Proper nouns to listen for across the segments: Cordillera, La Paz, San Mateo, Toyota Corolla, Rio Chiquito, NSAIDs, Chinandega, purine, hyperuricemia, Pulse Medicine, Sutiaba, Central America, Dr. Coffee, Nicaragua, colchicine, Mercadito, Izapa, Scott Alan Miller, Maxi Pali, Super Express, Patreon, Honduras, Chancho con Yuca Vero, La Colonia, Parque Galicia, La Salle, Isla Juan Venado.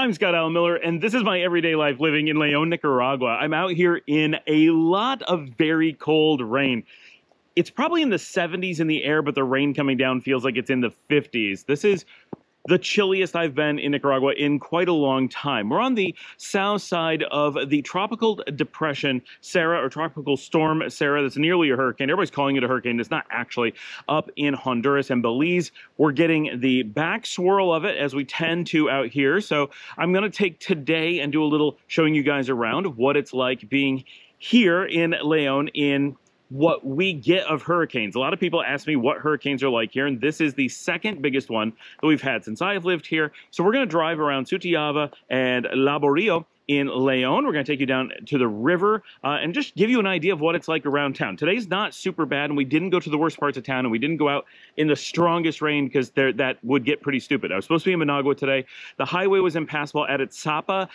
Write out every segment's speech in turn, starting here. I'm Scott Alan Miller, and this is my everyday life living in Leon, Nicaragua. I'm out here in a lot of very cold rain. It's probably in the 70s in the air, but the rain coming down feels like it's in the 50s. This is the chilliest I've been in Nicaragua in quite a long time. We're on the south side of the tropical depression, Sarah, or tropical storm, Sarah. That's nearly a hurricane. Everybody's calling it a hurricane. It's not actually. Up in Honduras and Belize, we're getting the back swirl of it as we tend to out here. So I'm going to take today and do a little showing you guys around what it's like being here in Leon in what we get of hurricanes. A lot of people ask me what hurricanes are like here, and this is the second biggest one that we've had since I've lived here. So we're going to drive around Sutiaba and Laborío in Leon. We're going to take you down to the river and just give you an idea of what it's like around town. Today's not super bad, and we didn't go to the worst parts of town, and we didn't go out in the strongest rain because that would get pretty stupid. I was supposed to be in Managua today. The highway was impassable at Izapa.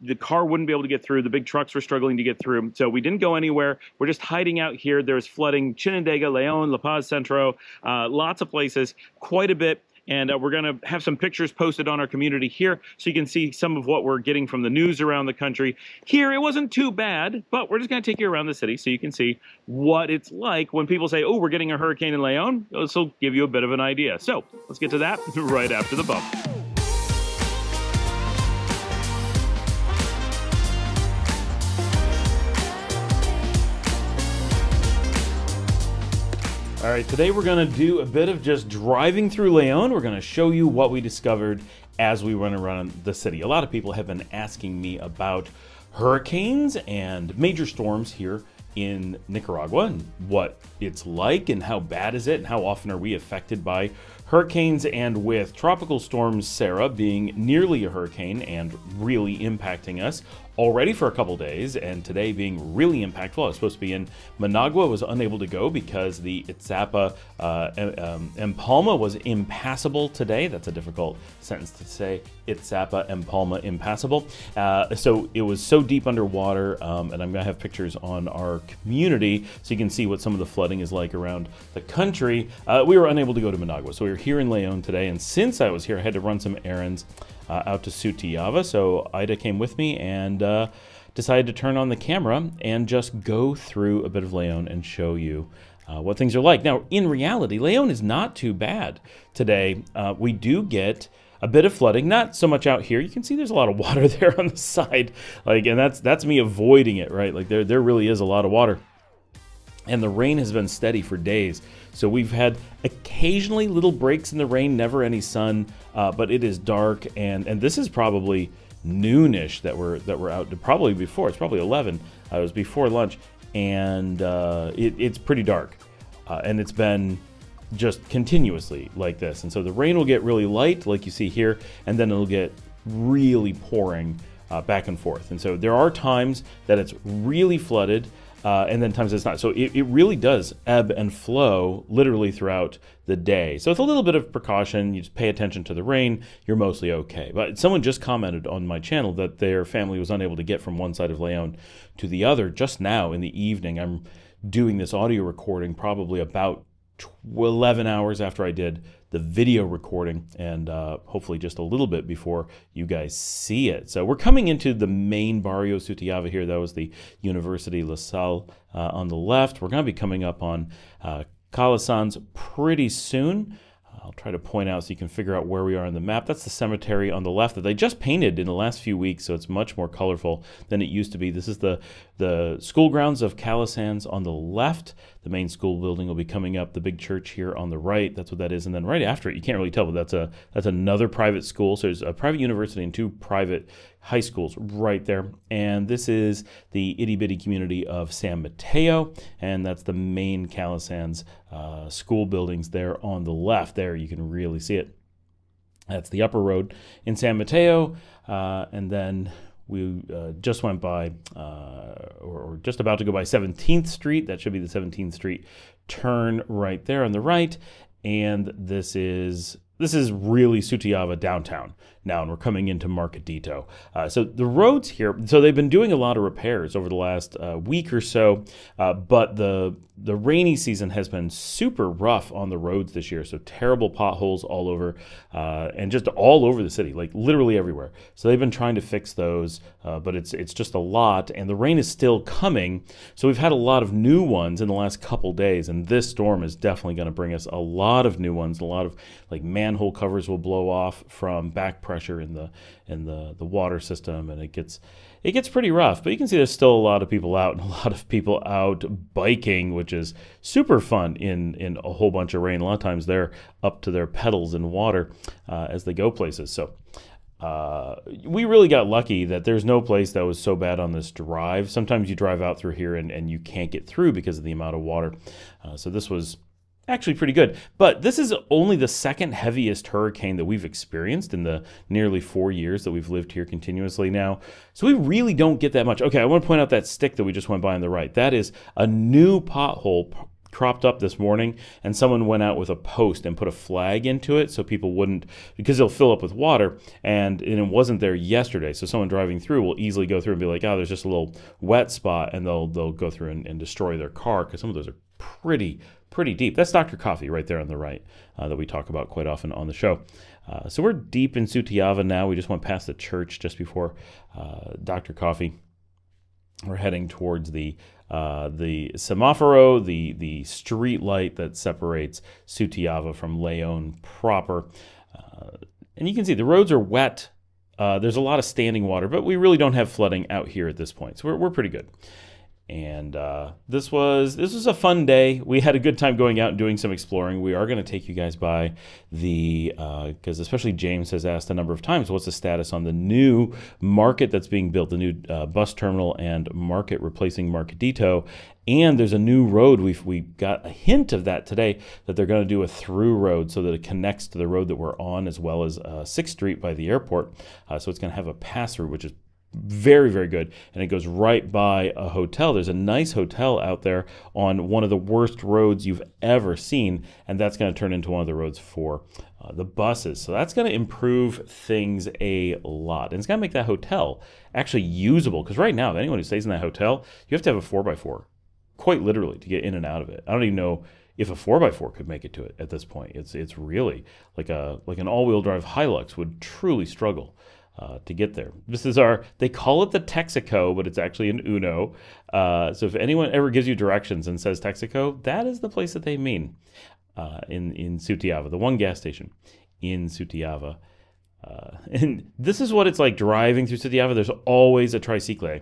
The car wouldn't be able to get through. The big trucks were struggling to get through, so we didn't go anywhere. We're just hiding out here. There's flooding Chinandega, Leon, La Paz, Centro, lots of places, quite a bit. And we're going to have some pictures posted on our community here so you can see some of what we're getting from the news around the country. Here, it wasn't too bad, but we're just going to take you around the city so you can see what it's like when people say, oh, we're getting a hurricane in Leon. This will give you a bit of an idea. So let's get to that right after the bump. All right, today we're gonna do a bit of just driving through Leon. We're gonna show you what we discovered as we run around the city. A lot of people have been asking me about hurricanes and major storms here in Nicaragua and what it's like and how bad is it and how often are we affected by hurricanes. And with tropical storm Sarah being nearly a hurricane and really impacting us already for a couple days, and today being really impactful. I was supposed to be in Managua, was unable to go because the Izapa Empalma was impassable today. That's a difficult sentence to say, Izapa Empalma impassable. So it was so deep underwater, and I'm gonna have pictures on our community so you can see what some of the flooding is like around the country. We were unable to go to Managua, so we were here in Leon today, and since I was here, I had to run some errands out to Sutiaba, so Aida came with me and decided to turn on the camera and just go through a bit of Leon and show you what things are like. Now, in reality, Leon is not too bad today. We do get a bit of flooding, not so much out here. You can see there's a lot of water there on the side, like, and that's me avoiding it, right? Like there really is a lot of water. And the rain has been steady for days. So we've had occasionally little breaks in the rain, never any sun, but it is dark, and this is probably noonish that we're out to, probably before. It's probably 11. It was before lunch, and it's pretty dark, and it's been just continuously like this. And so the rain will get really light, like you see here, and then it'll get really pouring back and forth. And so there are times that it's really flooded, and then times it's not. So it really does ebb and flow literally throughout the day. So with a little bit of precaution, you just pay attention to the rain, you're mostly okay. But someone just commented on my channel that their family was unable to get from one side of Leon to the other just now in the evening. I'm doing this audio recording probably about 11 hours after I did the video recording, and hopefully just a little bit before you guys see it. So we're coming into the main barrio Sutiaba here. That was the University La Salle on the left. We're going to be coming up on Calasanz pretty soon. I'll try to point out so you can figure out where we are on the map. That's the cemetery on the left that they just painted in the last few weeks, so it's much more colorful than it used to be. This is the school grounds of Calasanz on the left. The main school building will be coming up. The big church here on the right, that's what that is. And then right after it, you can't really tell, but that's another private school. So there's a private university and two private high schools right there. And this is the itty bitty community of San Mateo, and that's the main Calasanz school buildings there on the left. There you can really see it. That's the upper road in San Mateo, and then we just went by, or just about to go by 17th Street. That should be the 17th Street turn right there on the right. And this is This is really Sutiaba downtown now, and we're coming into Mercadito. So the roads here, so they've been doing a lot of repairs over the last week or so, but the rainy season has been super rough on the roads this year, so terrible potholes all over, and just all over the city, like literally everywhere. So they've been trying to fix those, but it's just a lot, and the rain is still coming, so we've had a lot of new ones in the last couple days, and this storm is definitely going to bring us a lot of new ones, a lot of like manhole covers will blow off from back pressure in the water system, and it gets pretty rough. But you can see there's still a lot of people out, and a lot of people out biking, which is super fun in a whole bunch of rain. A lot of times they're up to their pedals in water as they go places. So we really got lucky that there's no place that was so bad on this drive. Sometimes you drive out through here and you can't get through because of the amount of water. So this was actually pretty good. But this is only the second heaviest hurricane that we've experienced in the nearly 4 years that we've lived here continuously now. So we really don't get that much. Okay, I want to point out that stick that we just went by on the right. That is a new pothole cropped up this morning, and someone went out with a post and put a flag into it so people wouldn't, because it'll fill up with water, and it wasn't there yesterday. So someone driving through will easily go through and be like, oh, there's just a little wet spot, and they'll go through and destroy their car, because some of those are pretty deep. That's Dr. Coffee right there on the right that we talk about quite often on the show. So we're deep in Sutiaba now. We just went past the church just before Dr. Coffee. We're heading towards the semáforo, the street light that separates Sutiaba from Leon proper. And you can see the roads are wet. There's a lot of standing water, but we really don't have flooding out here at this point. So we're pretty good. And this was a fun day. We had a good time going out and doing some exploring. We are going to take you guys by the, because especially James has asked a number of times, what's the status on the new market that's being built, the new bus terminal and market replacing Mercadito. And there's a new road. We got a hint of that today, that they're going to do a through road so that it connects to the road that we're on, as well as 6th Street by the airport. So it's going to have a pass through, which is very, very good, and it goes right by a hotel. There's a nice hotel out there on one of the worst roads you've ever seen, and that's going to turn into one of the roads for the buses. So that's going to improve things a lot, and it's going to make that hotel actually usable, because right now, anyone who stays in that hotel, you have to have a 4x4, quite literally, to get in and out of it. I don't even know if a 4x4 could make it to it at this point. It's really like an all-wheel drive Hilux would truly struggle to get there. This is our, they call it the Texaco, but it's actually an Uno. So if anyone ever gives you directions and says Texaco, that is the place that they mean in Sutiaba, the one gas station in Sutiaba. And this is what it's like driving through Sutiaba. There's always a tricycle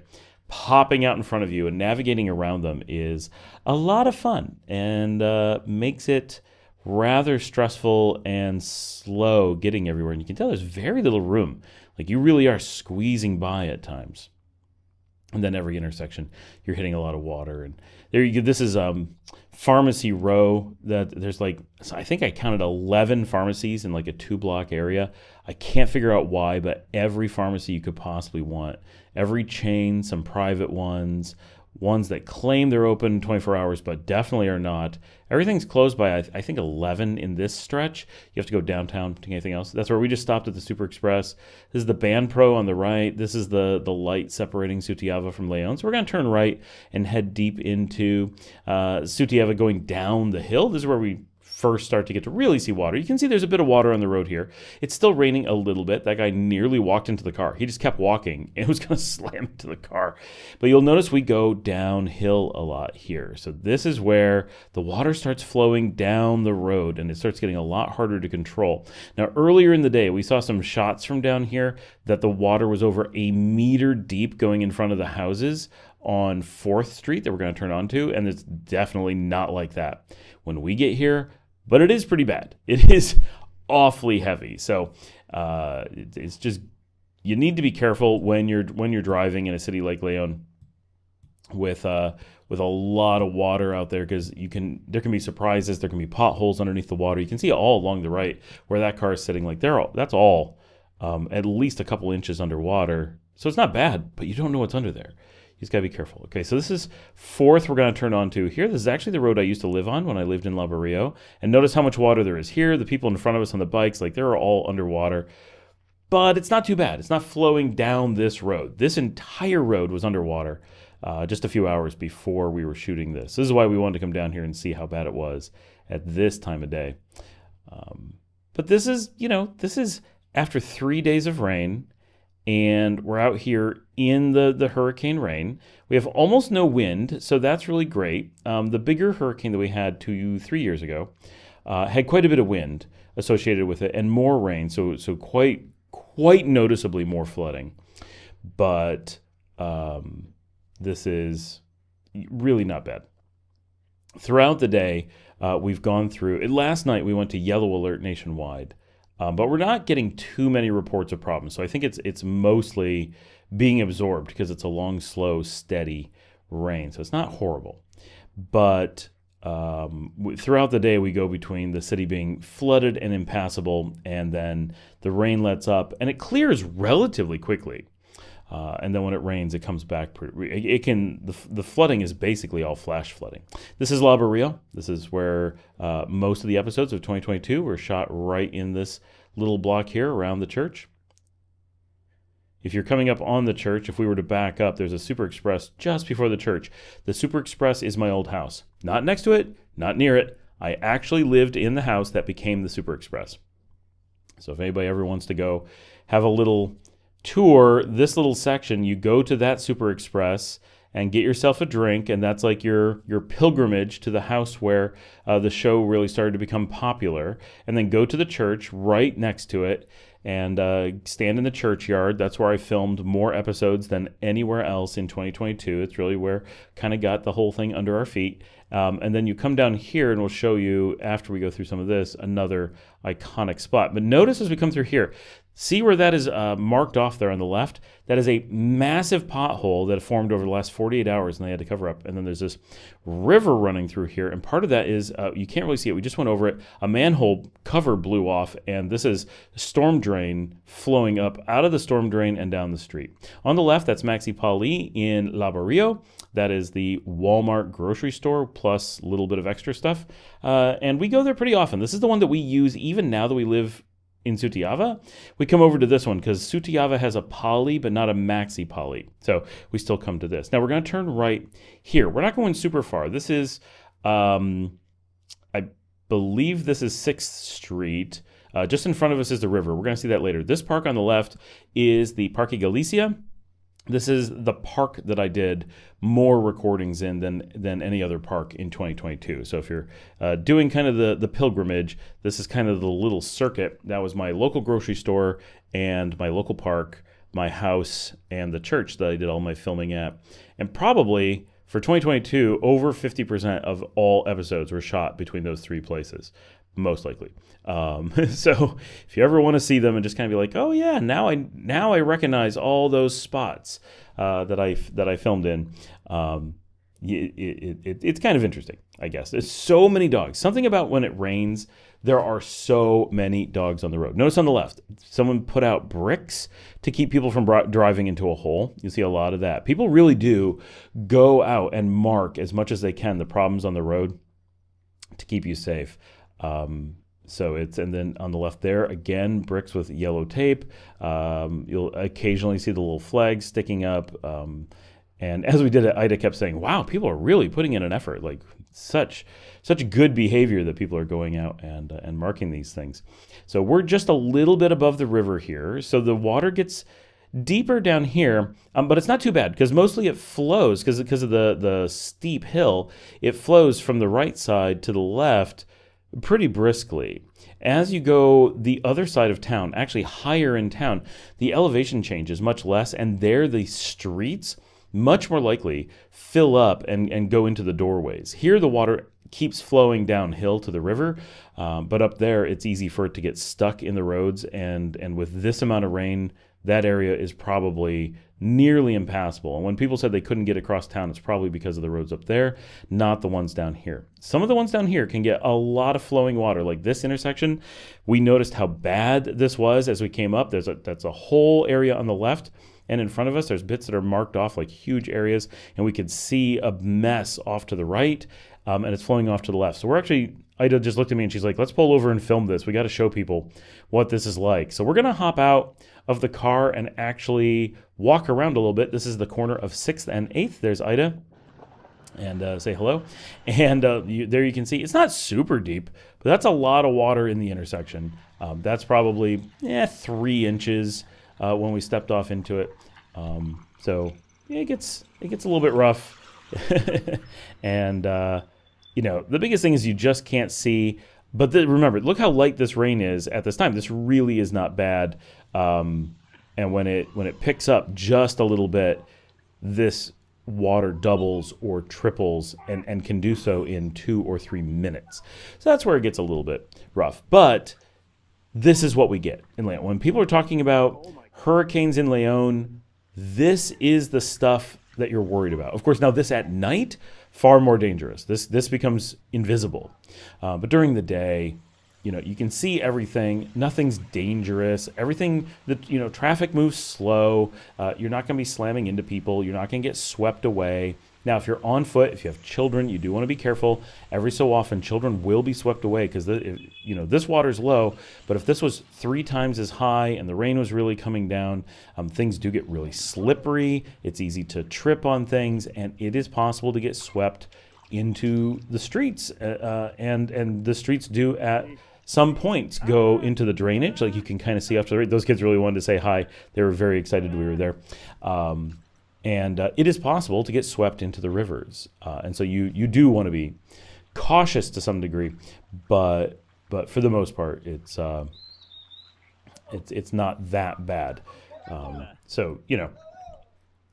popping out in front of you, and navigating around them is a lot of fun, and makes it rather stressful and slow getting everywhere. And you can tell there's very little room. Like, you really are squeezing by at times. And then every intersection, you're hitting a lot of water. And there you go. This is Pharmacy Row. That there's like, so I think I counted 11 pharmacies in like a 2-block area. I can't figure out why, but every pharmacy you could possibly want. Every chain, some private ones, ones that claim they're open 24 hours but definitely are not. Everything's closed by, I think, 11 in this stretch. You have to go downtown to anything else. That's where we just stopped at the Super Express. This is the Ban Pro on the right. This is the light separating Sutiaba from Leon. So we're going to turn right and head deep into Sutiaba, going down the hill. This is where we first start to get to really see water. You can see there's a bit of water on the road here. It's still raining a little bit. That guy nearly walked into the car. He just kept walking and was going to slam into the car. But you'll notice we go downhill a lot here. So this is where the water starts flowing down the road, and it starts getting a lot harder to control. Now, earlier in the day, we saw some shots from down here that the water was over a meter deep going in front of the houses on 4th Street that we're going to turn onto, and it's definitely not like that when we get here. But it is pretty bad. It is awfully heavy. So it's just, you need to be careful when you're driving in a city like Leon with a lot of water out there, because there can be surprises. There can be potholes underneath the water. You can see all along the right where that car is sitting. Like, that's all at least a couple inches underwater. So it's not bad, but you don't know what's under there. You just got to be careful. Okay, so this is 4th we're going to turn on to here. This is actually the road I used to live on when I lived in Laborío. And notice how much water there is here. The people in front of us on the bikes, like they're all underwater. But it's not too bad. It's not flowing down this road. This entire road was underwater just a few hours before we were shooting this. This is why we wanted to come down here and see how bad it was at this time of day. But this is, you know, this is after 3 days of rain, and we're out here in the hurricane rain. We have almost no wind, so that's really great. The bigger hurricane that we had 3 years ago had quite a bit of wind associated with it and more rain, so quite noticeably more flooding. But this is really not bad. Throughout the day, we've gone through, last night we went to yellow alert nationwide. But we're not getting too many reports of problems. So I think it's mostly being absorbed because it's a long, slow, steady rain. So it's not horrible. But throughout the day, we go between the city being flooded and impassable, and then the rain lets up, and it clears relatively quickly. And then when it rains, it comes back. The flooding is basically all flash flooding. This is Laborío. This is where most of the episodes of 2022 were shot, right in this little block here around the church. If you're coming up on the church, if we were to back up, there's a Super Express just before the church. The Super Express is my old house. Not next to it, not near it. I actually lived in the house that became the Super Express. So if anybody ever wants to go have a little tour this little section, you go to that Super Express and get yourself a drink, and that's like your pilgrimage to the house where the show really started to become popular. And then go to the church right next to it and stand in the churchyard. That's where I filmed more episodes than anywhere else in 2022. It's really where kind of got the whole thing under our feet. And then you come down here, and we'll show you, after we go through some of this, another iconic spot. But notice as we come through here, see where that is marked off there on the left? That is a massive pothole that formed over the last 48 hours, and they had to cover up. And then there's this river running through here, and part of that is, you can't really see it, we just went over it, a manhole cover blew off, and this is storm drain flowing up out of the storm drain and down the street. On the left, that's Maxi Pali in Laborío. That is the Walmart grocery store, plus a little bit of extra stuff. And we go there pretty often. This is the one that we use even now that we live in Sutiaba. We come over to this one because Sutiaba has a Pali, but not a Maxi Pali. So we still come to this. Now we're going to turn right here. We're not going super far. This is, I believe this is 6th Street. Just in front of us is the river. We're going to see that later. This park on the left is the Parque Galicia. This is the park that I did more recordings in than any other park in 2022. So if you're doing kind of the pilgrimage, this is kind of the little circuit. That was my local grocery store and my local park, my house, and the church that I did all my filming at. And probably for 2022, over 50% of all episodes were shot between those three places. Most likely. So if you ever want to see them and just kind of be like, oh yeah, now I recognize all those spots that I filmed in. It's kind of interesting, I guess. There's so many dogs. Something about when it rains, there are so many dogs on the road. Notice on the left, someone put out bricks to keep people from driving into a hole. You see a lot of that. People really do go out and mark as much as they can the problems on the road to keep you safe. So it's, and then on the left there, again, bricks with yellow tape. You'll occasionally see the little flags sticking up. And as we did it, Aida kept saying, wow, people are really putting in an effort, like such good behavior that people are going out and marking these things. So we're just a little bit above the river here. So the water gets deeper down here, but it's not too bad because mostly it flows because of the steep hill. It flows from the right side to the left pretty briskly. As you go the other side of town, actually higher in town, the elevation changes much less, and there the streets much more likely fill up and go into the doorways. Here the water keeps flowing downhill to the river, but up there it's easy for it to get stuck in the roads, and with this amount of rain, that area is probably nearly impassable. And when people said they couldn't get across town, it's probably because of the roads up there, not the ones down here. Some of the ones down here can get a lot of flowing water, like this intersection. We noticed how bad this was as we came up. That's a whole area on the left And in front of us, there's bits that are marked off like huge areas, and we could see a mess off to the right, and it's flowing off to the left. So we're actually, Aida just looked at me and she's like, let's pull over and film this. We got to show people what this is like. So we're going to hop out of the car and actually walk around a little bit. This is the corner of 6th and 8th. There's Aida. And say hello. And there you can see, it's not super deep, but that's a lot of water in the intersection. That's probably 3 inches when we stepped off into it. So yeah, it gets a little bit rough. And you know, the biggest thing is you just can't see. But remember, look how light this rain is at this time. This really is not bad. And when it picks up just a little bit, this water doubles or triples and can do so in 2 or 3 minutes. So that's where it gets a little bit rough. But this is what we get in Leon. When people are talking about hurricanes in Leon, this is the stuff that you're worried about. Of course, now this at night, far more dangerous. This becomes invisible. But during the day, you know, you can see everything. Nothing's dangerous. Everything that, you know, traffic moves slow. You're not going to be slamming into people. You're not going to get swept away. Now, if you're on foot, if you have children, you do want to be careful. Every so often, children will be swept away because, you know, this water's low. But if this was 3 times as high and the rain was really coming down, things do get really slippery. It's easy to trip on things, and it is possible to get swept into the streets. And the streets do at some points go into the drainage, like you can kind of see off to the right. Those kids really wanted to say hi. They were very excited we were there. It is possible to get swept into the rivers. And so you do want to be cautious to some degree, but for the most part, it's not that bad. So, you know,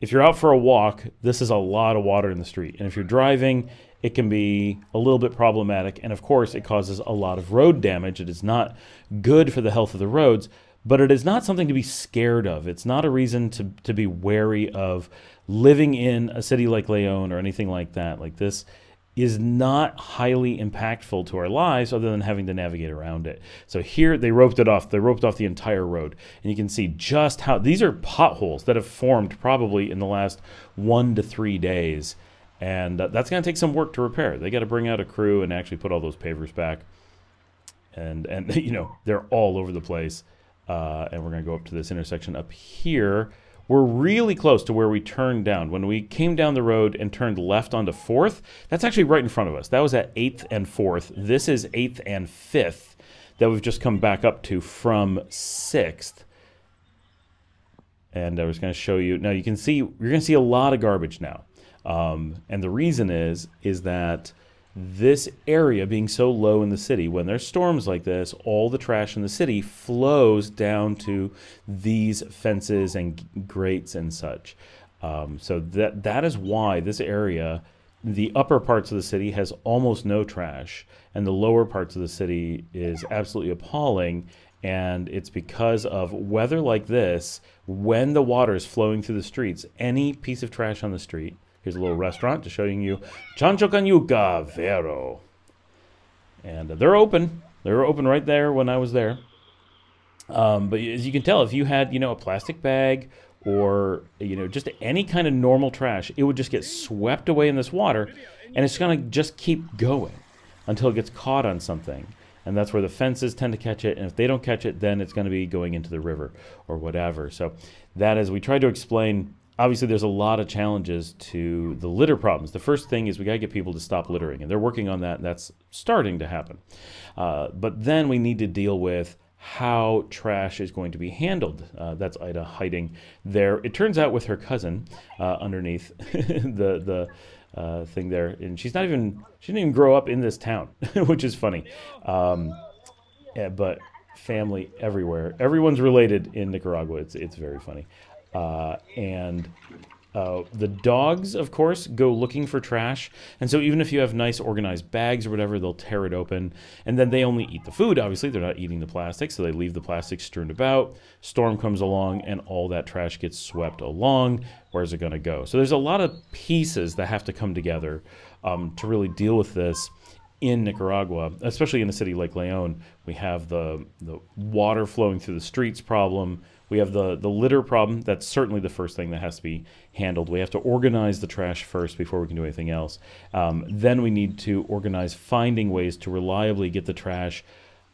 if you're out for a walk, this is a lot of water in the street. And if you're driving, it can be a little bit problematic, and of course it causes a lot of road damage. It is not good for the health of the roads, but it is not something to be scared of. It's not a reason to be wary of living in a city like Leon or anything like that. Like, this is not highly impactful to our lives other than having to navigate around it. So here they roped it off. They roped off the entire road. And you can see just how these are potholes that have formed probably in the last 1 to 3 days. And that's going to take some work to repair. They got to bring out a crew and actually put all those pavers back. And you know, they're all over the place. And we're going to go up to this intersection up here. We're really close to where we turned down. When we came down the road and turned left onto 4th, that's actually right in front of us. That was at 8th and 4th. This is 8th and 5th that we've just come back up to from 6th. And I was going to show you. Now you can see, you're going to see a lot of garbage now. And the reason is that this area being so low in the city, when there's storms like this, all the trash in the city flows down to these fences and grates and such. So that is why this area, the upper parts of the city has almost no trash, and the lower parts of the city is absolutely appalling. And it's because of weather like this, when the water is flowing through the streets, any piece of trash on the street. Here's a little restaurant to showing you, Chancho con Yuca Vero, and they're open. They were open right there when I was there. But as you can tell, if you had, you know, a plastic bag or, you know, just any kind of normal trash, it would just get swept away in this water, and it's gonna just keep going until it gets caught on something. And that's where the fences tend to catch it. And if they don't catch it, then it's going to be going into the river or whatever. So that is, we tried to explain. Obviously, there's a lot of challenges to the litter problems. The first thing is we got to get people to stop littering, and they're working on that. And that's starting to happen. But then we need to deal with how trash is going to be handled. That's Aida hiding there. It turns out with her cousin underneath the thing there, and she didn't even grow up in this town, which is funny. But family everywhere. Everyone's related in Nicaragua. It's very funny. The dogs, of course, go looking for trash. And so even if you have nice organized bags or whatever, they'll tear it open. And then they only eat the food. Obviously, they're not eating the plastic, so they leave the plastic strewn about. Storm comes along, and all that trash gets swept along. Where's it going to go? So there's a lot of pieces that have to come together to really deal with this in Nicaragua, especially in a city like Leon. We have the water flowing through the streets problem. We have the litter problem. That's certainly the first thing that has to be handled. We have to organize the trash first before we can do anything else. Then we need to organize finding ways to reliably get the trash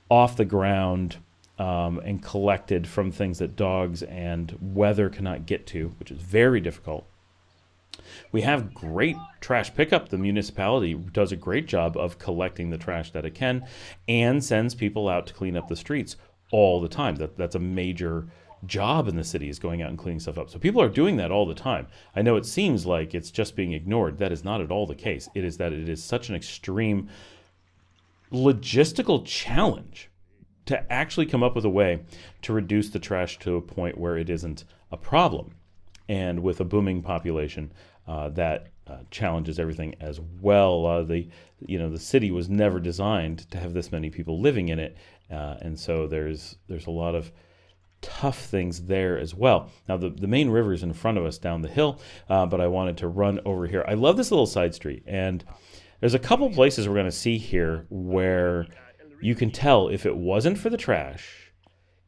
off the ground and collected from things that dogs and weather cannot get to, which is very difficult. We have great trash pickup. The municipality does a great job of collecting the trash that it can and sends people out to clean up the streets all the time. That's a major job in the city, is going out and cleaning stuff up. So people are doing that all the time. I know it seems like it's just being ignored. That is not at all the case. It is that it is such an extreme logistical challenge to actually come up with a way to reduce the trash to a point where it isn't a problem. And with a booming population, that challenges everything as well. The city was never designed to have this many people living in it, and so there's a lot of tough things there as well. Now the main river is in front of us down the hill, but I wanted to run over here. I love this little side street, and there's a couple places we're going to see here where you can tell if it wasn't for the trash,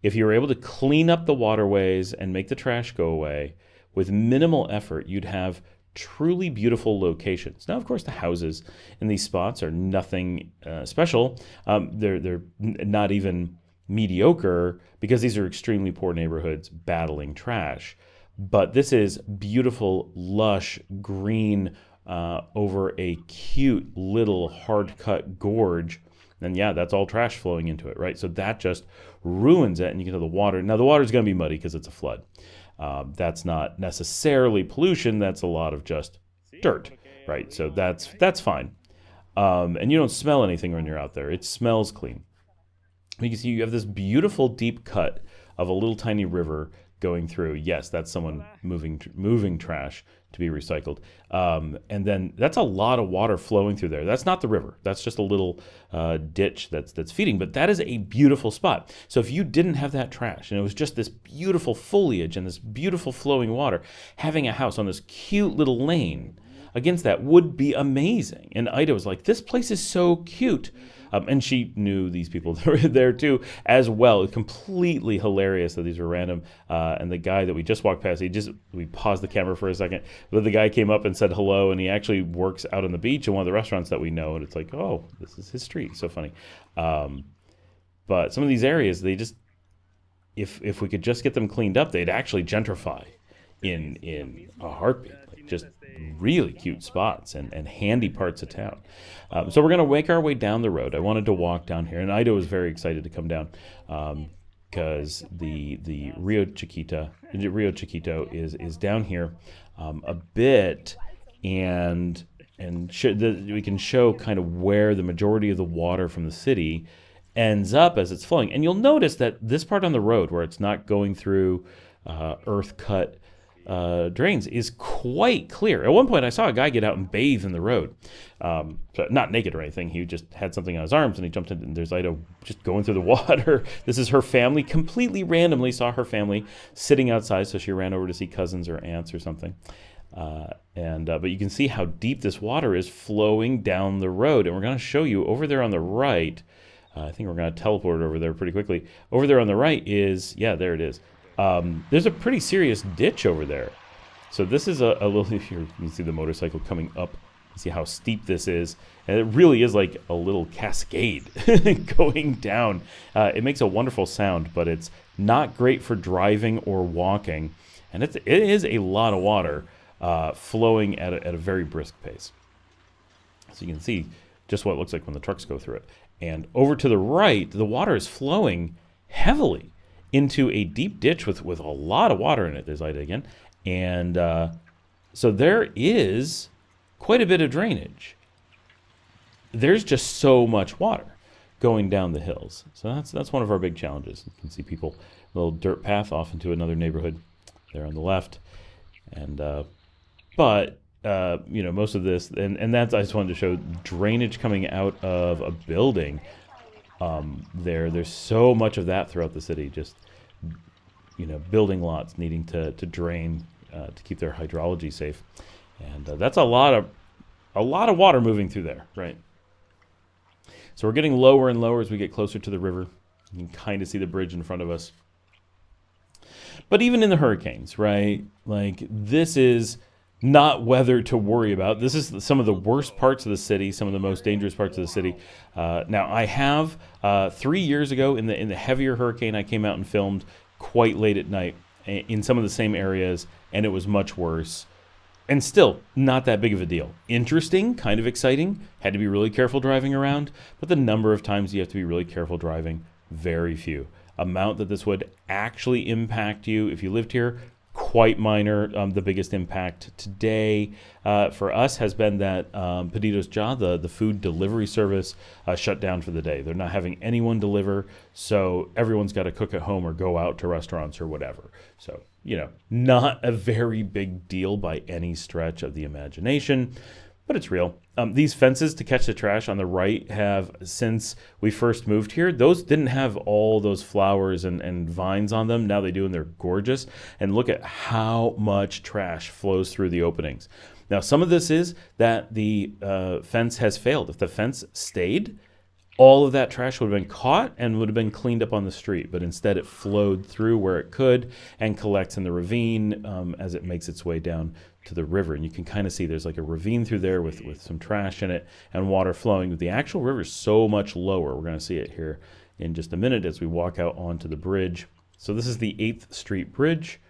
if you were able to clean up the waterways and make the trash go away, with minimal effort, you'd have truly beautiful locations. Now, of course, the houses in these spots are nothing special. They're not even mediocre, because these are extremely poor neighborhoods battling trash. But this is beautiful, lush, green over a cute little hard-cut gorge. And yeah, that's all trash flowing into it, right? So that just ruins it, and you can tell the water. Now, the water's going to be muddy because it's a flood. That's not necessarily pollution. That's a lot of just dirt, right? So that's fine. And you don't smell anything when you're out there. It smells clean. You can see you have this beautiful deep cut of a little tiny river going through. Yes, that's someone moving trash to be recycled. And then that's a lot of water flowing through there. That's not the river. That's just a little ditch that's feeding, but that is a beautiful spot. So if you didn't have that trash and it was just this beautiful foliage and this beautiful flowing water, having a house on this cute little lane against that would be amazing. And Aida was like, this place is so cute. And she knew these people that were there too as well. It's completely hilarious that these were random. And the guy that we just walked past, we paused the camera for a second, but the guy came up and said hello, and he actually works out on the beach in one of the restaurants that we know, and it's like, oh, this is his street. So funny. But some of these areas, they just, if we could just get them cleaned up, they'd actually gentrify in a heartbeat. Like just really cute spots and handy parts of town. So we're going to make our way down the road. I wanted to walk down here, and Aida was very excited to come down because the Rio Chiquito is down here a bit, and we can show kind of where the majority of the water from the city ends up as it's flowing. And you'll notice that this part on the road where it's not going through earth-cut drains is quite clear. At one point, I saw a guy get out and bathe in the road. Not naked or anything. He just had something on his arms and he jumped in, and there's Ida just going through the water. This is her family. Completely randomly saw her family sitting outside, so she ran over to see cousins or aunts or something. But you can see how deep this water is flowing down the road. And we're going to show you over there on the right. I think we're going to teleport over there pretty quickly. Over there on the right is, yeah, there it is. There's a pretty serious ditch over there. So this is a little, here you can see the motorcycle coming up, see how steep this is. And it really is like a little cascade going down. It makes a wonderful sound, but it's not great for driving or walking. And it is a lot of water flowing at a very brisk pace. So you can see just what it looks like when the trucks go through it. And over to the right, the water is flowing heavily into a deep ditch with a lot of water in it. There's Ida again. And so there is quite a bit of drainage. There's just so much water going down the hills. So that's one of our big challenges. You can see people, a little dirt path off into another neighborhood there on the left. And most of this, and that's, I just wanted to show drainage coming out of a building. There's so much of that throughout the city, just, building lots needing to drain to keep their hydrology safe. And that's a lot of water moving through there, right? So we're getting lower and lower as we get closer to the river. You can kind of see the bridge in front of us. But even in the hurricanes, right? Like, this is not weather to worry about. This is some of the worst parts of the city, some of the most dangerous parts of the city. Now, I have 3 years ago in the heavier hurricane, I came out and filmed quite late at night in some of the same areas, and it was much worse. And still, not that big of a deal. Interesting, kind of exciting. Had to be really careful driving around, but the number of times you have to be really careful driving, very few. Amount that this would actually impact you if you lived here, quite minor. The biggest impact today for us has been that PedidosYa, the food delivery service, shut down for the day. They're not having anyone deliver, so everyone's got to cook at home or go out to restaurants or whatever. So, you know, not a very big deal by any stretch of the imagination, but it's real. These fences to catch the trash on the right have, since we first moved here, those didn't have all those flowers and vines on them. Now they do, and they're gorgeous. And look at how much trash flows through the openings. Now, some of this is that the fence has failed. If the fence stayed, all of that trash would have been caught and would have been cleaned up on the street, but instead it flowed through where it could and collects in the ravine as it makes its way down to the river. And you can kind of see there's like a ravine through there with some trash in it and water flowing. The actual river is so much lower. We're going to see it here in just a minute as we walk out onto the bridge. So this is the 8th Street Bridge.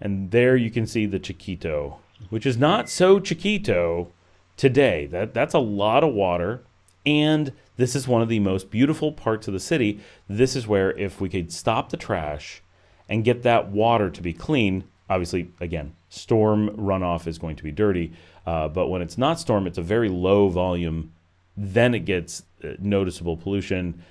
And there you can see the Chiquito, which is not so Chiquito today. That's a lot of water. And this is one of the most beautiful parts of the city. This is where, if we could stop the trash and get that water to be clean, obviously, again, storm runoff is going to be dirty. But when it's not storm, it's a very low volume. Then it gets noticeable pollution.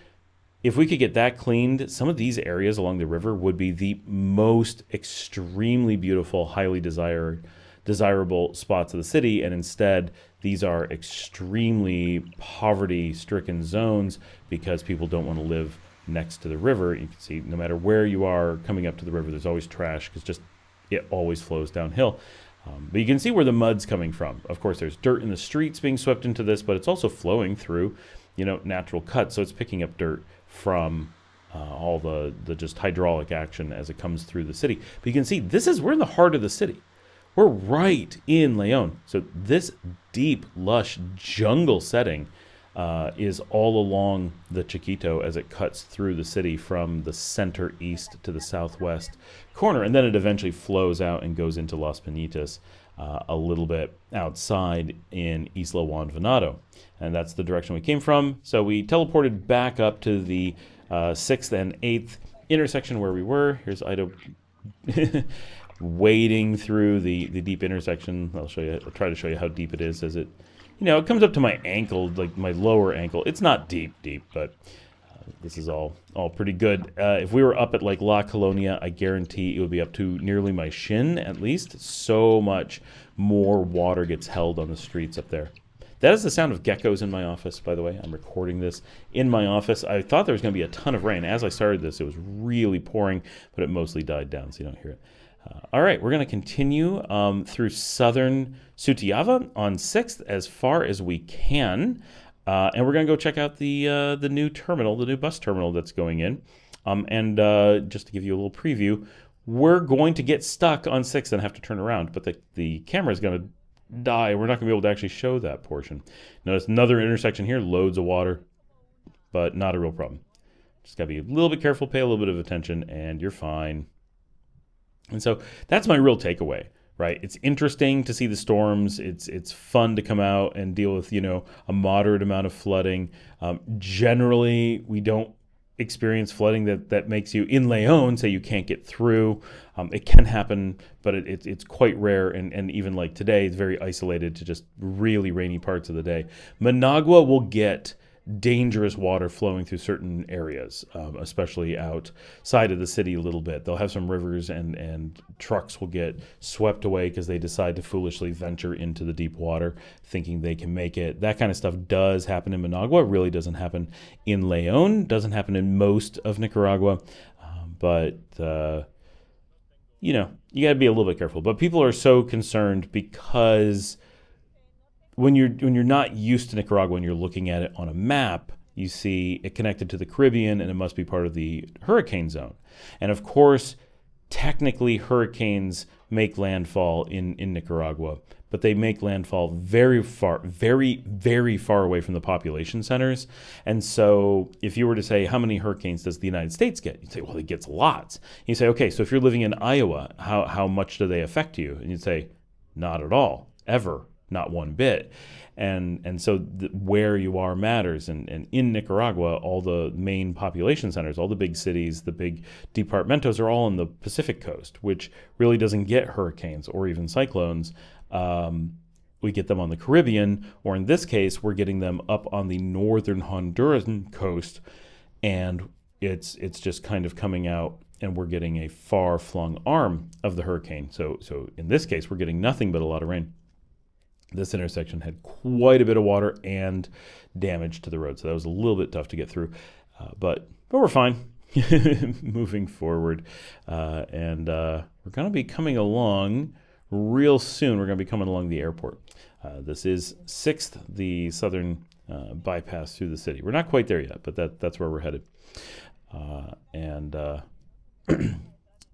If we could get that cleaned, some of these areas along the river would be the most extremely beautiful, highly desirable spots of the city. And instead, these are extremely poverty-stricken zones because people don't want to live next to the river. You can see no matter where you are coming up to the river, there's always trash because just it always flows downhill. But you can see where the mud's coming from. Of course, there's dirt in the streets being swept into this, but it's also flowing through, you know, natural cuts. So it's picking up dirt from all the just hydraulic action as it comes through the city. But you can see this is, we're in the heart of the city. We're right in Leon. So this deep, lush jungle setting is all along the Chiquito as it cuts through the city from the center east to the southwest corner. And then it eventually flows out and goes into Las Panitas a little bit outside in Isla Juan Venado. And that's the direction we came from. So we teleported back up to the 6th and 8th intersection where we were. Here's Aida. Wading through the deep intersection. I'll show you. I'll try to show you how deep it is as it, you know, it comes up to my ankle, like my lower ankle. It's not deep, but this is all pretty good. If we were up at like La Colonia, I guarantee it would be up to nearly my shin at least. So much more water gets held on the streets up there. That is the sound of geckos in my office, by the way. I'm recording this in my office. I thought there was going to be a ton of rain. As I started this, it was really pouring, but it mostly died down, so you don't hear it. All right, we're going to continue through southern Sutiaba on 6th as far as we can. And we're going to go check out the new terminal, the new bus terminal that's going in. And just to give you a little preview, we're going to get stuck on 6th and have to turn around. But the camera is going to die. We're not going to be able to actually show that portion. Notice another intersection here, loads of water, but not a real problem. Just got to be a little bit careful, pay a little bit of attention, and you're fine. And so that's my real takeaway, right? It's interesting to see the storms. It's fun to come out and deal with, you know, a moderate amount of flooding. Generally, we don't experience flooding that makes you in Leon, say you can't get through. It can happen, but it's quite rare. And even like today, it's very isolated to just really rainy parts of the day. Managua will get dangerous water flowing through certain areas, especially outside of the city a little bit. They'll have some rivers and trucks will get swept away because they decide to foolishly venture into the deep water thinking they can make it. That kind of stuff does happen in Managua. It really doesn't happen in Leon. Doesn't happen in most of Nicaragua. But you know, you got to be a little bit careful. But people are so concerned because when you're not used to Nicaragua and you're looking at it on a map, you see it connected to the Caribbean, and it must be part of the hurricane zone. And of course, technically hurricanes make landfall in Nicaragua, but they make landfall very far, very, very far away from the population centers. And so if you were to say, how many hurricanes does the United States get? You'd say, well, it gets lots. And you say, okay, so if you're living in Iowa, how much do they affect you? And you'd say, not at all, ever, not one bit. And so where you are matters. And in Nicaragua, all the main population centers, all the big cities, the big departamentos are all on the Pacific coast, which really doesn't get hurricanes or even cyclones. We get them on the Caribbean, or in this case, we're getting them up on the northern Honduran coast, and it's just kind of coming out, and we're getting a far-flung arm of the hurricane. So in this case, we're getting nothing but a lot of rain. This intersection had quite a bit of water and damage to the road, so that was a little bit tough to get through, but we're fine. Moving forward, and we're going to be coming along real soon. We're going to be coming along the airport. This is 6th, the southern bypass through the city. We're not quite there yet, but that's where we're headed.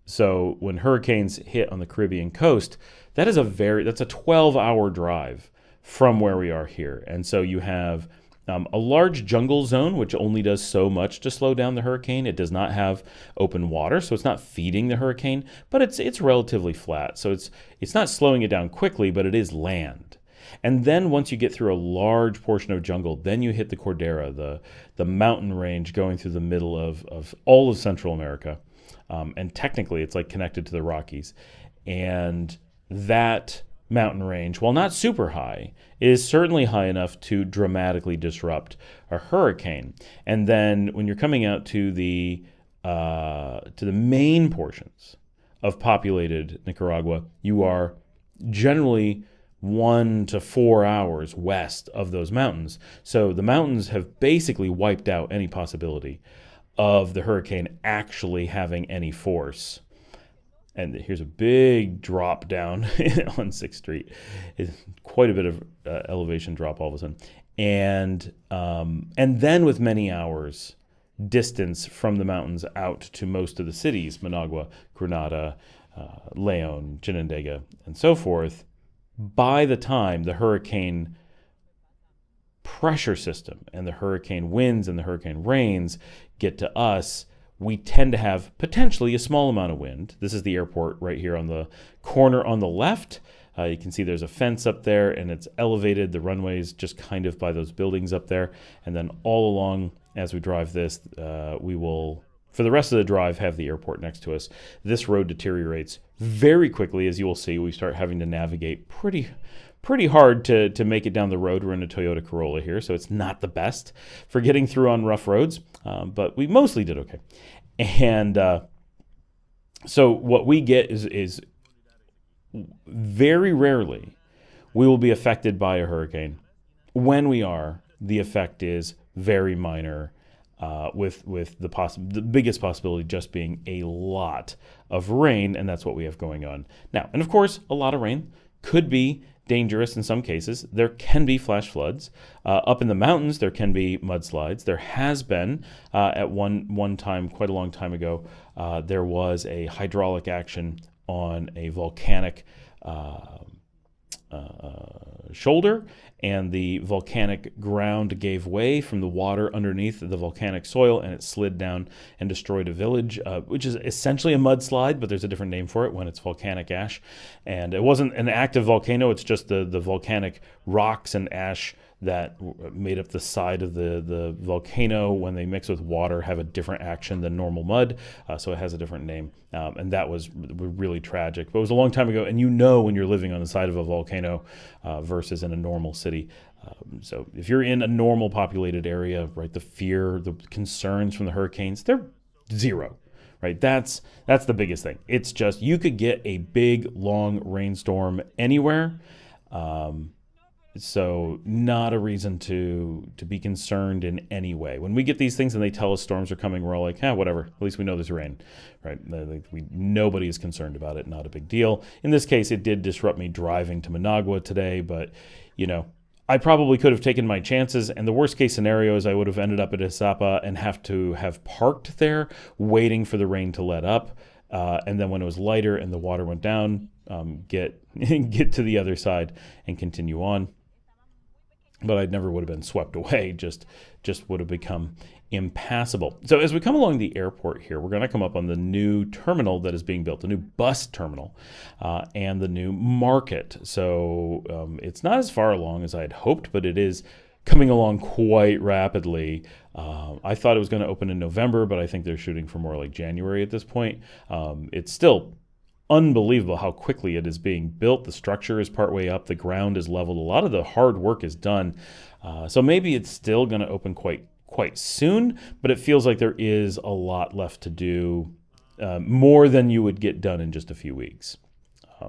So when hurricanes hit on the Caribbean coast, that's a 12-hour drive from where we are here. And so you have a large jungle zone, which only does so much to slow down the hurricane. It does not have open water, so it's not feeding the hurricane, but it's relatively flat. So it's not slowing it down quickly, but it is land. And then once you get through a large portion of jungle, then you hit the Cordillera, the mountain range going through the middle of all of Central America. And technically, it's like connected to the Rockies. And that mountain range, while not super high, is certainly high enough to dramatically disrupt a hurricane. And then when you're coming out to the main portions of populated Nicaragua, you are generally 1 to 4 hours west of those mountains. So the mountains have basically wiped out any possibility of the hurricane actually having any force. And here's a big drop down on 6th Street. It's quite a bit of elevation drop all of a sudden. And then with many hours distance from the mountains out to most of the cities, Managua, Granada, Leon, Chinandega, and so forth, by the time the hurricane pressure system and the hurricane winds and the hurricane rains get to us, we tend to have potentially a small amount of wind. This is the airport right here on the corner on the left. You can see there's a fence up there, and it's elevated. The runway's just kind of by those buildings up there. And then all along as we drive this, we will, for the rest of the drive, have the airport next to us. This road deteriorates very quickly, as you will see. We start having to navigate pretty hard to make it down the road. We're in a Toyota Corolla here, so it's not the best for getting through on rough roads, but we mostly did okay. And so what we get is very rarely we will be affected by a hurricane. When we are, the effect is very minor, with the biggest possibility just being a lot of rain, and that's what we have going on now. And of course, a lot of rain could be dangerous in some cases. There can be flash floods. Up in the mountains, there can be mudslides. There has been, at one time, quite a long time ago, there was a hydraulic action on a volcanic shoulder, and the volcanic ground gave way from the water underneath the volcanic soil, and it slid down and destroyed a village, which is essentially a mudslide, but there's a different name for it when it's volcanic ash. And it wasn't an active volcano, it's just the volcanic rocks and ash that made up the side of the volcano, when they mix with water, have a different action than normal mud, so it has a different name. And that was really tragic, but it was a long time ago, and you know when you're living on the side of a volcano versus in a normal city. So if you're in a normal populated area, right, the fear, the concerns from the hurricanes, they're zero. Right, that's the biggest thing. It's just you could get a big, long rainstorm anywhere. So not a reason to be concerned in any way. When we get these things and they tell us storms are coming, we're all like, whatever, at least we know there's rain, right? Nobody is concerned about it, not a big deal. In this case, it did disrupt me driving to Managua today, but, you know, I probably could have taken my chances, and the worst case scenario is I would have ended up at Izapa and have to have parked there waiting for the rain to let up, and then when it was lighter and the water went down, get to the other side and continue on. But I never would have been swept away, just would have become impassable. So as we come along the airport here, we're going to come up on the new terminal that is being built, the new bus terminal and the new market. So it's not as far along as I had hoped, but it is coming along quite rapidly. I thought it was going to open in November, but I think they're shooting for more like January at this point. It's still unbelievable how quickly it is being built. The structure is partway up. The ground is leveled. A lot of the hard work is done. So maybe it's still going to open quite soon, but it feels like there is a lot left to do, more than you would get done in just a few weeks.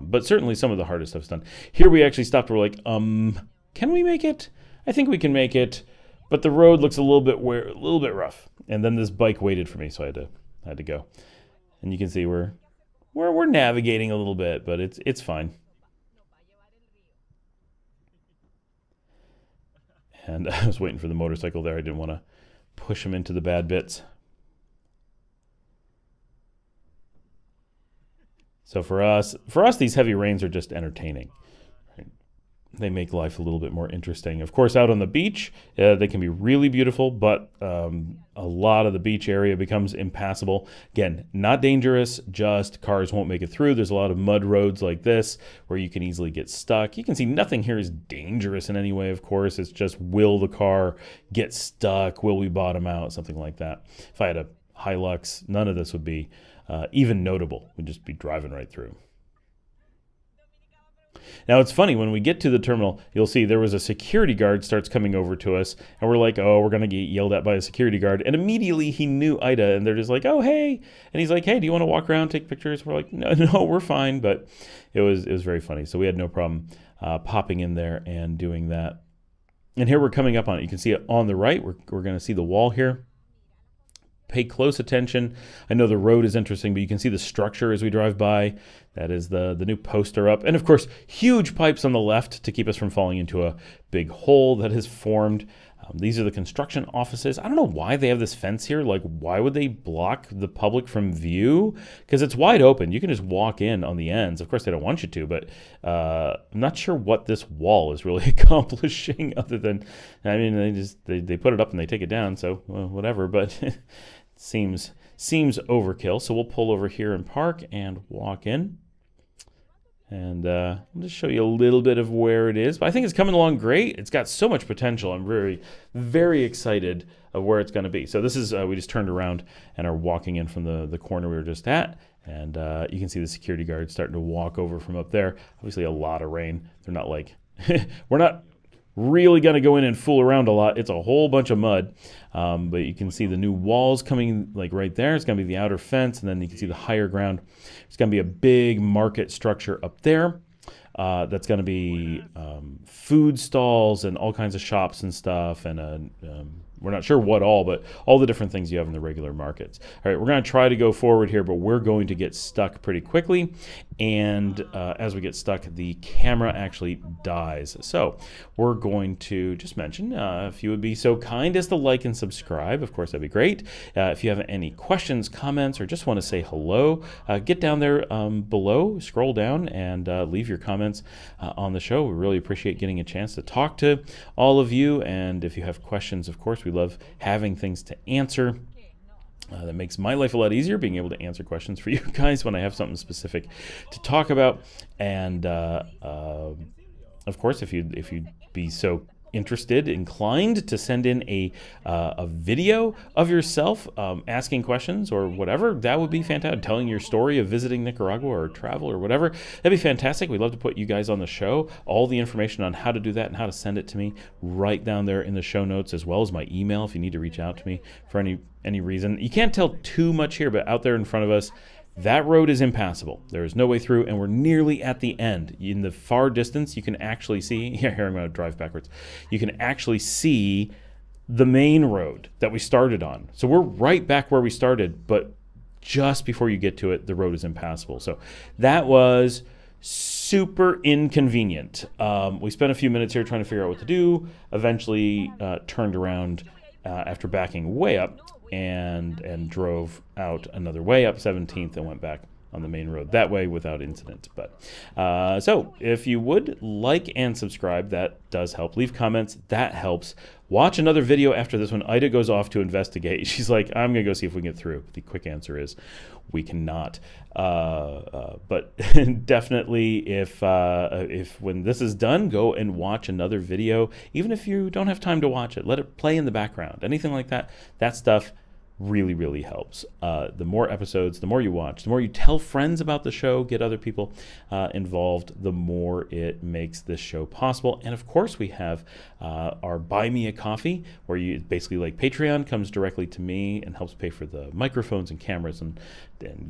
But certainly some of the hardest stuff's done. Here we actually stopped. We're like, can we make it? I think we can make it, but the road looks a little bit rough. And then this bike waited for me, so I had to go. And you can see we're navigating a little bit, but it's fine. And I was waiting for the motorcycle there. I didn't want to push him into the bad bits. So for us, these heavy rains are just entertaining. Right? They make life a little bit more interesting. Of course, out on the beach, they can be really beautiful, but a lot of the beach area becomes impassable. Again, not dangerous, just cars won't make it through. There's a lot of mud roads like this where you can easily get stuck. You can see nothing here is dangerous in any way, of course. It's just, will the car get stuck? Will we bottom out? Something like that. If I had a Hilux, none of this would be even notable. We'd just be driving right through. Now, it's funny, when we get to the terminal, you'll see there was a security guard starts coming over to us, and we're like, oh, we're going to get yelled at by a security guard. And immediately he knew Ida, and they're just like, oh, hey. And he's like, hey, do you want to walk around, take pictures? We're like, no, we're fine. But it was very funny. So we had no problem popping in there and doing that. And here we're coming up on it. You can see it on the right. We're going to see the wall here. Pay close attention. I know the road is interesting, but you can see the structure as we drive by. That is the new poster up. And of course, huge pipes on the left to keep us from falling into a big hole that has formed. These are the construction offices. I don't know why they have this fence here. Like, why would they block the public from view? Because it's wide open. You can just walk in on the ends. Of course, they don't want you to, but I'm not sure what this wall is really accomplishing other than, I mean, they put it up and they take it down, so well, whatever, but it seems overkill. So we'll pull over here and park and walk in. And I'll just show you a little bit of where it is. But I think it's coming along great. It's got so much potential. I'm very, very excited of where it's going to be. So this is, we just turned around and are walking in from the corner we were just at. And you can see the security guard starting to walk over from up there. Obviously a lot of rain. They're not like, we're not really going to go in and fool around a lot. It's a whole bunch of mud. But you can see the new walls coming like right there. It's going to be the outer fence, and then you can see the higher ground. It's going to be a big market structure up there. That's going to be food stalls and all kinds of shops and stuff. And we're not sure what all, but all the different things you have in the regular markets. All right, we're going to try to go forward here, but we're going to get stuck pretty quickly. And as we get stuck, the camera actually dies. So we're going to just mention, if you would be so kind as to like and subscribe, of course, that'd be great. If you have any questions, comments, or just want to say hello, get down there below, scroll down, and leave your comments on the show. We really appreciate getting a chance to talk to all of you. And if you have questions, of course, we love having things to answer. That makes my life a lot easier, being able to answer questions for you guys when I have something specific to talk about. And of course, if you'd be so inclined to send in a video of yourself asking questions or whatever, that would be fantastic. Telling your story of visiting Nicaragua or travel or whatever, that'd be fantastic. We'd love to put you guys on the show. All the information on how to do that and how to send it to me right down there in the show notes, as well as my email if you need to reach out to me for any reason. You can't tell too much here, but out there in front of us, that road is impassable. There is no way through, and we're nearly at the end. In the far distance, you can actually see, here I'm going to drive backwards. You can actually see the main road that we started on. So we're right back where we started, but just before you get to it, the road is impassable. So that was super super inconvenient. We spent a few minutes here trying to figure out what to do, eventually turned around after backing way up and drove out another way up 17th and went back on the main road that way without incident. But so if you would like and subscribe, that does help. Leave comments, that helps. Watch another video after this one. Aida goes off to investigate. She's like, I'm gonna go see if we can get through. The quick answer is we cannot. But definitely if when this is done, go and watch another video. Even if you don't have time to watch it, let it play in the background, anything like that. That stuff really, really helps. The more episodes, the more you watch, the more you tell friends about the show, get other people involved, the more it makes this show possible. And of course we have our Buy Me a Coffee, where you basically, like, Patreon comes directly to me and helps pay for the microphones and cameras and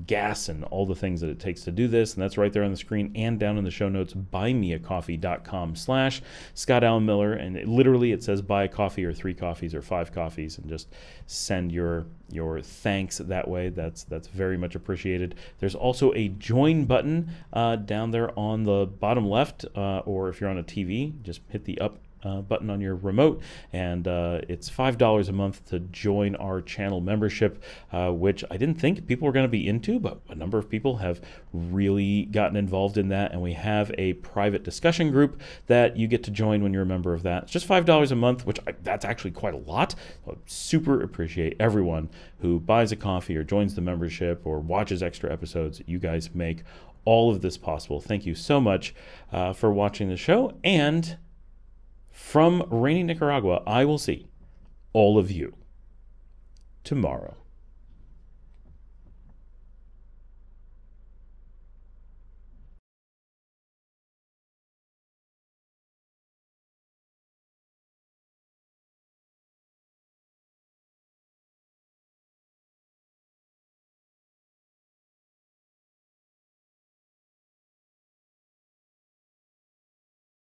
gas and all the things that it takes to do this. And that's right there on the screen and down in the show notes, buymeacoffee.com/Scott Alan Miller. And it says buy a coffee or 3 coffees or 5 coffees and just send your thanks that way. That's very much appreciated. There's also a join button down there on the bottom left, or if you're on a TV, just hit the up button on your remote, and it's $5 a month to join our channel membership, which I didn't think people were going to be into, but a number of people have really gotten involved in that, and we have a private discussion group that you get to join when you're a member of that. It's just $5 a month, which that's actually quite a lot. So I super appreciate everyone who buys a coffee or joins the membership or watches extra episodes. You guys make all of this possible. Thank you so much for watching the show, and from rainy Nicaragua, I will see all of you tomorrow.